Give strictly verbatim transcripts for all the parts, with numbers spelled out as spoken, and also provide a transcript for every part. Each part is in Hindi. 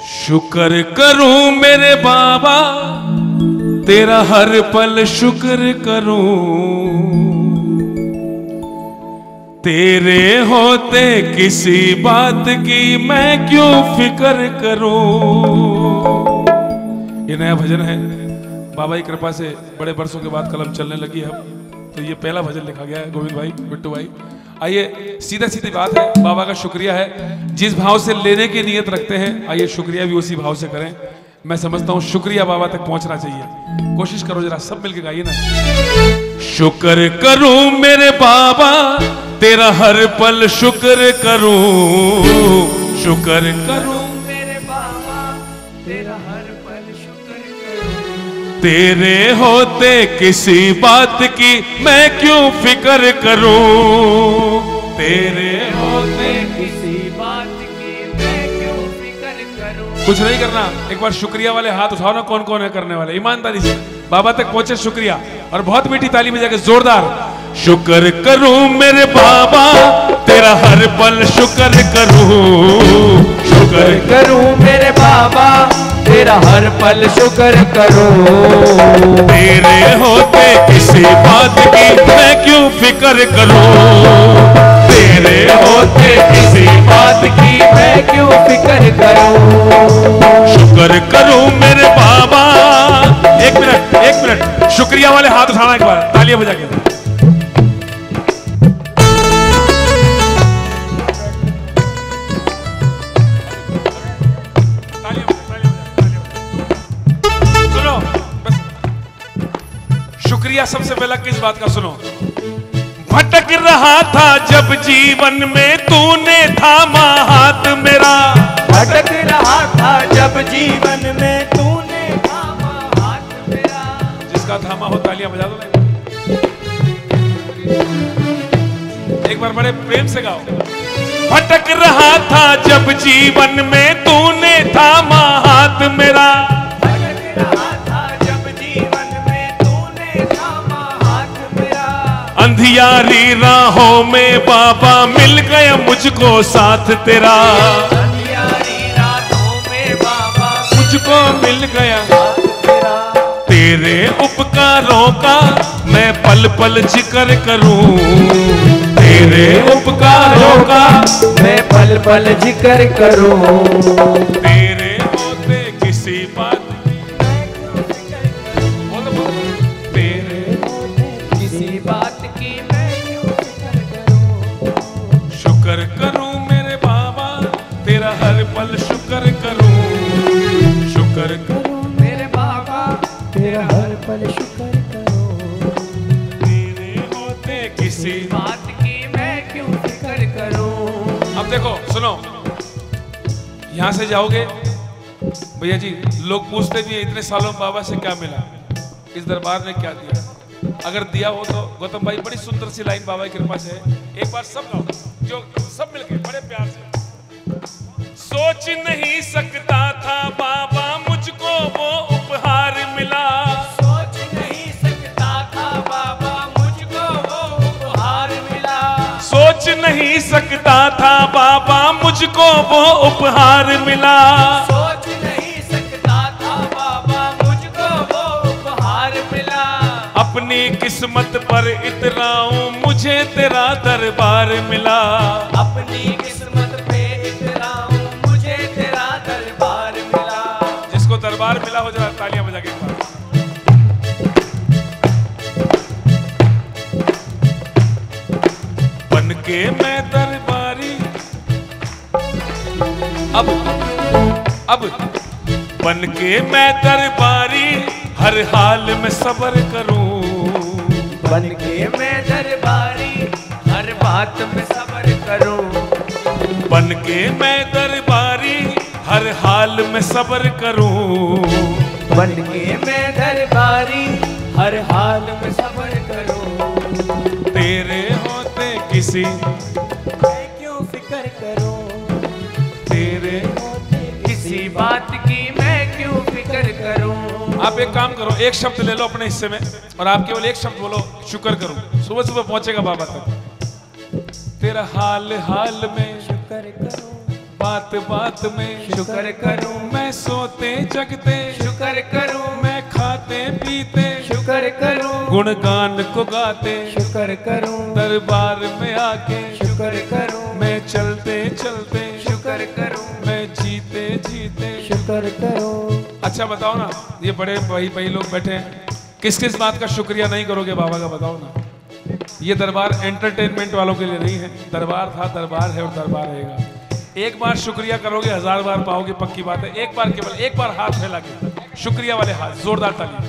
शुक्र करूं मेरे बाबा तेरा हर पल शुक्र करूं, तेरे होते किसी बात की मैं क्यों फिक्र करूं। ये नया भजन है, बाबा की कृपा से बड़े बरसों के बाद कलम चलने लगी है। अब तो ये पहला भजन लिखा गया है गोविंद भाई, बिट्टू भाई। आइए, सीधा सीधी बात है, बाबा का शुक्रिया है। जिस भाव से लेने की नियत रखते हैं, आइए शुक्रिया भी उसी भाव से करें। मैं समझता हूँ शुक्रिया बाबा तक पहुँचना चाहिए। कोशिश करो जरा, सब मिलके गाइए ना। शुक्र करूँ मेरे बाबा तेरा हर पल शुक्र करूँ, शुक्र करूँ मेरे बाबा तेरा हर पल शुक्र करूँ, तेरे होते किसी बात की मैं क्यों फिक्र करूँ, तेरे होते किसी बात की मैं क्यों फिक्र करूँ। कुछ नहीं करना, एक बार शुक्रिया वाले हाथ उठाओ ना, कौन कौन है करने वाले, ईमानदारी से बाबा तक पहुंचे शुक्रिया, और बहुत मीठी ताली में जाके जोरदार। शुक्र करूं मेरे बाबा तेरा हर पल शुक्र करूं, शुक्र करूं मेरे बाबा तेरा हर पल शुक्र करूं, तेरे होते किसी बात की मैं क्यों फिक्र करूं, तेरे होते किसी बात की मैं क्यों फिक्र करूं। शुक्र करूं मेरे बाबा, एक मिनट एक मिनट, शुक्रिया वाले हाथ उठाना एक बार, तालियां बजा के। सुनो, बस शुक्रिया सबसे पहला किस बात का, सुनो। भटक रहा था जब जीवन में तूने थामा हाथ मेरा, भटक रहा था जब जीवन में तूने थामा हाथ मेरा। जिसका थामा हो तालियां बजा दो, एक बार बड़े प्रेम से गाओ। भटक रहा था जब जीवन में तूने थामा हाथ मेरा, अंधियारी राहों में बाबा मिल गया मुझको साथ तेरा, अंधियारी राहों में बाबा मुझको मिल गया साथ तेरा, तेरे उपकारों का मैं पल पल जिक्र करूं, तेरे उपकारों का मैं पल पल जिक्र करूं, तेरे होते किसी बात से जाओगे। भैया जी, लोग पूछते भी हैं इतने सालों में बाबा से क्या मिला, इस दरबार ने क्या दिया। अगर दिया हो तो गौतम भाई बड़ी सुंदर सी लाइन बाबा की कृपा से है, एक बार सब गाओ जो सब मिलके बड़े प्यार से। सोच नहीं सकता था बाबा मुझको वो उपहार मिला, सोच नहीं सकता था बाबा मुझको वो उपहार मिला, सोच नहीं सकता था बाबा मुझको वो उपहार मिला, सोच नहीं सकता था बाबा मुझको वो उपहार मिला, अपनी किस्मत पर इतराऊं मुझे तेरा दरबार मिला, अपनी किस्मत पे इतराऊं मुझे तेरा दरबार मिला। जिसको दरबार मिला हो जरा तालियां बजा के। बन के मैं दरबारी, अब अब बन के मैं दरबारी हर हाल में सबर करूं, बन के मैं दरबारी हर बात में सबर करूं, बन के मैं दरबारी हर हाल में सबर करूं, बन के मैं दरबारी हर हाल में सबर करूं, तेरे होते किसी बात की मैं क्यों फिक्र करूं। आप एक काम करो, एक शब्द ले लो अपने हिस्से में और आप केवल एक शब्द बोलो, शुक्र करूं। सुबह सुबह पहुंचेगा बाबा तक। तेरा हाल हाल में शुक्र करूं, बात बात में शुक्र करूं मैं सोते जगते, शुक्र करूं मैं खाते पीते, शुक्र करूं गुणगान को गाते, शुक्र करूं दरबार में आके, शुक्र करूं मैं चलते चलते, शुक्र करूं मैं जीते जीते, शुक्र करूं। अच्छा बताओ ना, ये बड़े भाई भाई लोग बैठे हैं, किस किस बात का शुक्रिया नहीं करोगे बाबा का, बताओ ना। ये दरबार एंटरटेनमेंट वालों के लिए नहीं है, दरबार था, दरबार है और दरबार रहेगा। एक बार शुक्रिया करोगे हजार बार पाओगे, पक्की बात है। एक बार केवल एक बार हाथ फैला के शुक्रिया वाले हाथ, जोरदार ताली।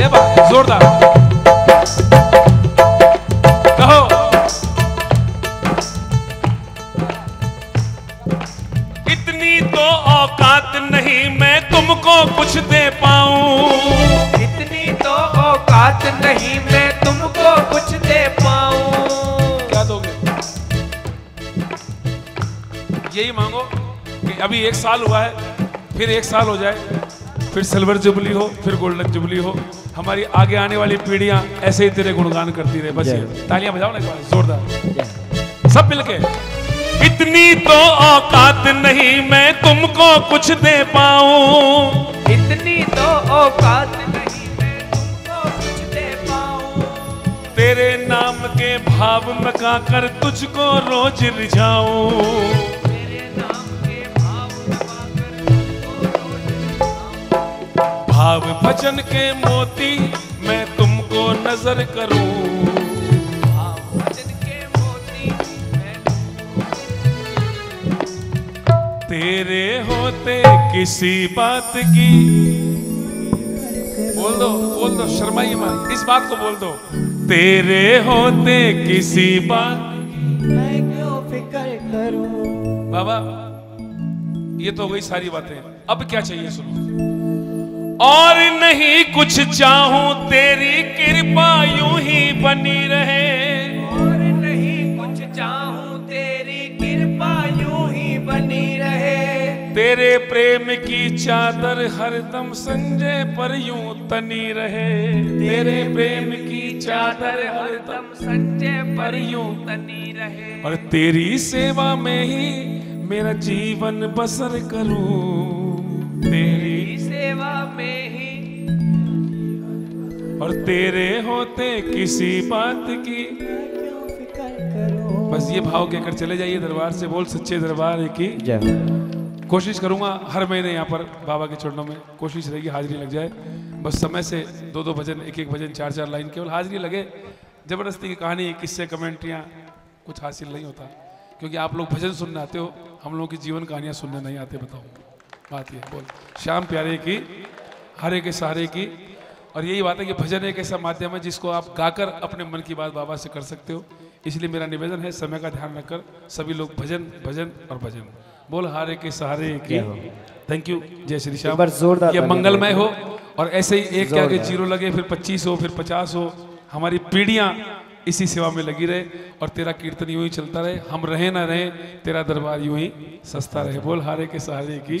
ये बात जोरदार कहो। इतनी तो औकात नहीं मैं तुमको कुछ दे पाऊं, इतनी तो औकात नहीं मैं तुमको कुछ दे पाऊं। क्या दोगे? यही मांगो कि अभी एक साल हुआ है, फिर एक साल हो जाए, फिर सिल्वर जुबली हो, फिर गोल्डन जुबली हो, हमारी आगे आने वाली पीढ़ियां ऐसे ही तेरे गुणगान करती रहे। बस ये तालियां बजाओ ना एक बार जोरदार सब मिलके। इतनी तो औकात नहीं मैं तुमको कुछ दे पाऊं, इतनी तो औकात नहीं मैं तुमको कुछ दे पाऊं। तेरे नाम के भाव में गाकर तुझको रोज रिझाऊं, तेरे नाम के भाव में गाकर तुझको रोज रिझाऊं। भाव भजन के मोती मैं तुमको नजर करूं, तेरे होते किसी बात की। बोल दो बोल दो, शर्माइए मत, इस बात को बोल दो। तेरे होते किसी बात मैं क्यों फिक्र करूं। बाबा ये तो हो गई सारी बातें, अब क्या चाहिए सुनो। और नहीं कुछ चाहूं तेरी कृपा यूं ही बनी रहे, और नहीं कुछ चाहूं तेरी कृपा यूं ही बनी रहे। तेरे प्रेम की चादर हरदम संजय पर यूं तनी रहे, तेरे प्रेम की चादर हरदम संजय पर यूं तनी रहे। और तेरी सेवा में ही मेरा जीवन बसर करूं, तेरी सेवा में ही। और तेरे होते किसी बात की बस ये भाव कहकर चले जाइए दरबार से। बोल सच्चे दरबार की जय। कोशिश करूंगा हर महीने यहाँ पर बाबा के चरणों में कोशिश रहेगी हाजिरी लग जाए। बस समय से दो दो भजन, एक एक भजन, चार चार लाइन, केवल हाजिरी लगे। ज़बरदस्ती की कहानी, किस्से, कमेंट्रियाँ कुछ हासिल नहीं होता, क्योंकि आप लोग भजन सुनने आते हो, हम लोगों की जीवन कहानियाँ सुनने नहीं आते। बताओ बात यह, बोल श्याम प्यारे की हरे के सहारे की। और यही बात है कि भजन एक ऐसा माध्यम है जिसको आप गाकर अपने मन की बात बाबा से कर सकते हो। इसलिए मेरा निवेदन है समय का ध्यान रखकर सभी लोग भजन भजन और भजन। बोल हारे के सहारे की। थैंक यू, जय श्री श्याम। जोरदार, ये मंगलमय हो और ऐसे ही एक के आगे जीरो लगे, फिर पच्चीस हो, फिर पचास हो। हमारी पीढ़ियां इसी सेवा में लगी रहे और तेरा कीर्तन यूं ही चलता रहे। हम रहे ना रहे, तेरा दरबार यूं ही सस्ता रहे। बोल हारे के सहारे की।